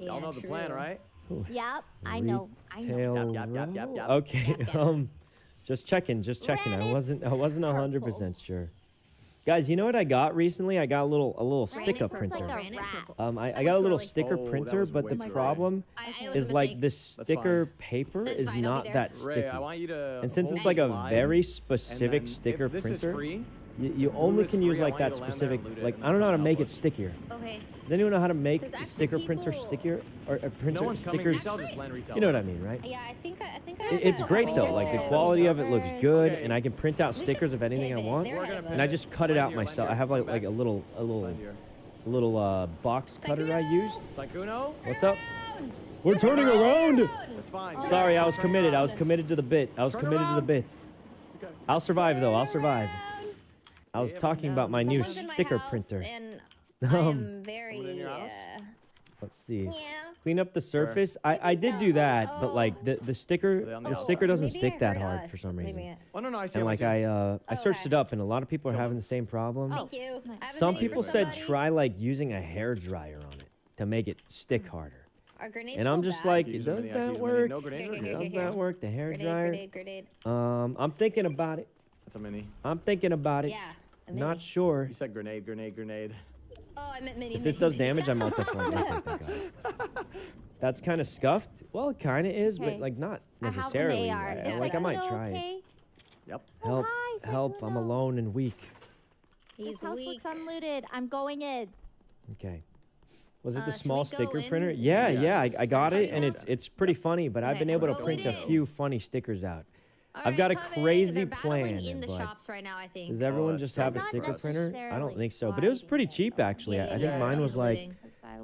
Y'all know the plan, right? Ooh. Yep, I know. Yep. Okay, yep. Just checking. Reddit's I wasn't 100% sure. Guys, you know what I got recently? I got a little sticker printer. I got a little sticker printer, but the problem is like this sticker paper is not that sticky. And since it's like a very specific sticker printer, you only can use like that specific. Like I don't know how to make it stickier. Okay. Does anyone know how to make a sticker printer stickier or printer stickers? You know what I mean, right? Yeah, I think it's great though. Like the quality of it looks good, and I can print out stickers of anything I want, and I just cut it out myself. I have like a little box cutter I use. Sykkuno, what's up? We're turning around. That's fine. Sorry, I was committed. I was committed to the bit. I'll survive though. I'll survive. I was talking about my new sticker printer. I'm very, let's see. Yeah. Clean up the surface. I did do that, but like the sticker doesn't stick that hard for some reason. Oh, no, I see. And like I searched it up, and a lot of people are having the same problem. Thank you. Some people said try like using a hair dryer on it to make it stick harder. And I'm just like, does that work? Does that work? The hair dryer? I'm thinking about it. That's a mini. I'm thinking about it. Yeah. Not sure. You said grenade. Oh, I meant mini. If this does damage, I'm not the fuck. That's kind of scuffed. Well, it kind of is, but like not necessarily. Like I might try it. Yep. Help! I'm alone and weak. This house looks unlooted. I'm going in. Okay. Was it the small sticker printer? Yeah. I got it, and it's pretty funny. But I've been able to print a few funny stickers out. I've got a crazy plan. In the shops right now, I think. Does everyone just have a sticker printer? I don't think so, but it was pretty cheap actually. I think mine was like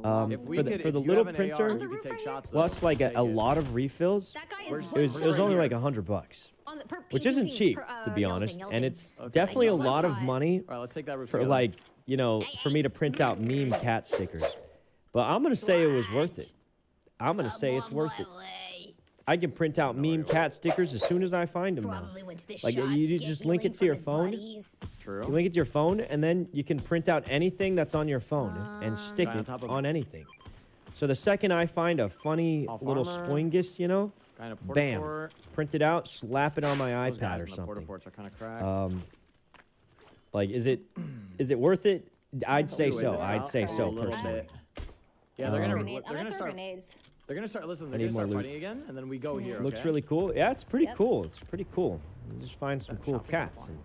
for the little printer plus like a lot of refills. It was only like $100, which isn't cheap to be honest, and it's definitely a lot of money for like for me to print out meme cat stickers. But I'm gonna say it was worth it. I'm gonna say it's worth it. I can print out meme cat stickers as soon as I find them now. Like you just link it to your phone. True. You link it to your phone, and then you can print out anything that's on your phone and stick it on anything. So the second I find a funny little splingus, bam, print it out, slap it on my iPad or something. Like is it worth it? I'd say so. I'd say so personally. Yeah, they're gonna start grenades. They're going to start, listen, they're going to start fighting again, and then we go here, okay? Looks really cool. Yeah, it's pretty cool. It's pretty cool. You just find some cool cats and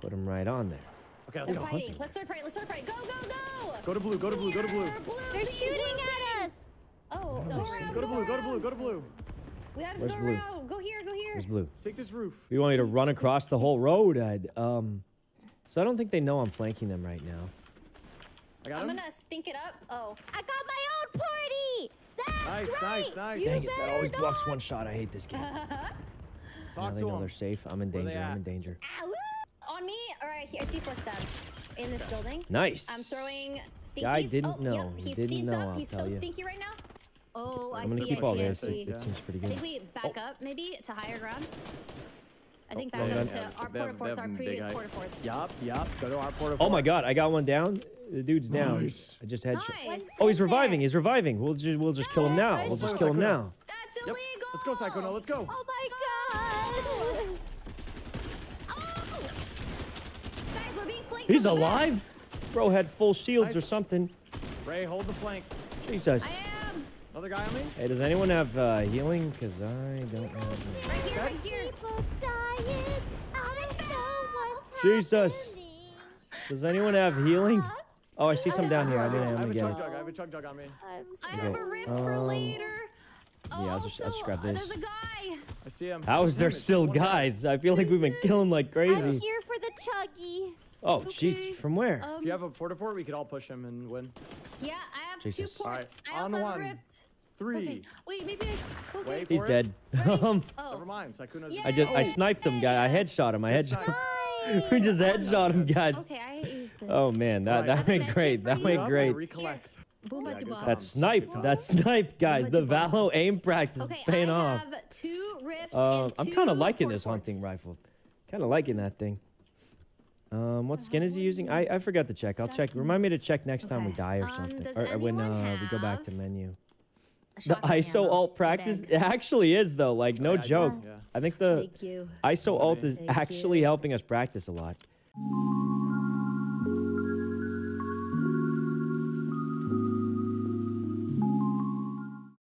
put them right on there. Okay, let's go. Let's start fighting. Go, go, go! Go to blue. They're shooting at us! Oh, go to blue. We gotta go around. Go here. Where's blue? Take this roof. We want you to run across the whole road. So I don't think they know I'm flanking them right now. I'm going to stink it up. Oh, I got my own party! That's nice. Dang it, that always blocks one shot. I hate this game. Now they know they're safe. I'm in danger. On me? All right, I see footsteps in this building. Nice. I'm throwing stinkies. I didn't know. He didn't know. I'll He's so stinky right now. Oh, I'm gonna keep all this. It seems pretty good. I think we back up maybe to higher ground. I think back up to our porta forts, our previous porta forts. Yup. Go to our porta forts. Oh my God, I got one down. The dude's down. Nice. I just headshot. Nice. Oh, he's reviving. He's reviving. We'll just kill him now. We'll just kill him now. That's illegal. Yep. Let's go, Sykkuno. Let's go. Oh my God. Oh. Guys, we're being flanked. He's alive. Bro had full shields or something. Ray, hold the flank. Jesus. I am. Another guy on me. Hey, does anyone have healing? Because I don't have. Right here. People dying. Jesus. Does anyone have healing? Oh, I see some down here. I have a chug jug on me. I have a rift for later. Yeah, I'll just grab this. There's a guy. I see him. How is there still guys? I feel like we've been killing like crazy. I'm here for the chuggy. Oh, jeez. Okay. From where? If you have a porta fort, we could all push him and win. Yeah, I have two ports. Right. I also have ripped. Okay. Wait, maybe Wait, he's dead. Never mind. Sykkuno's I sniped him, guy. I headshot him. We just headshot him, guys. Okay, I use this. Oh man, that went great. That snipe, guys. The Valo aim practice is paying off. I'm kind of liking this hunting rifle. Kind of liking that thing. What skin is he using? I forgot to check. I'll check. Remind me to check next time we die or something, or when we go back to menu. The ISO ULT practice, it actually is though, like no joke. I think the ISO ULT is actually helping us practice a lot.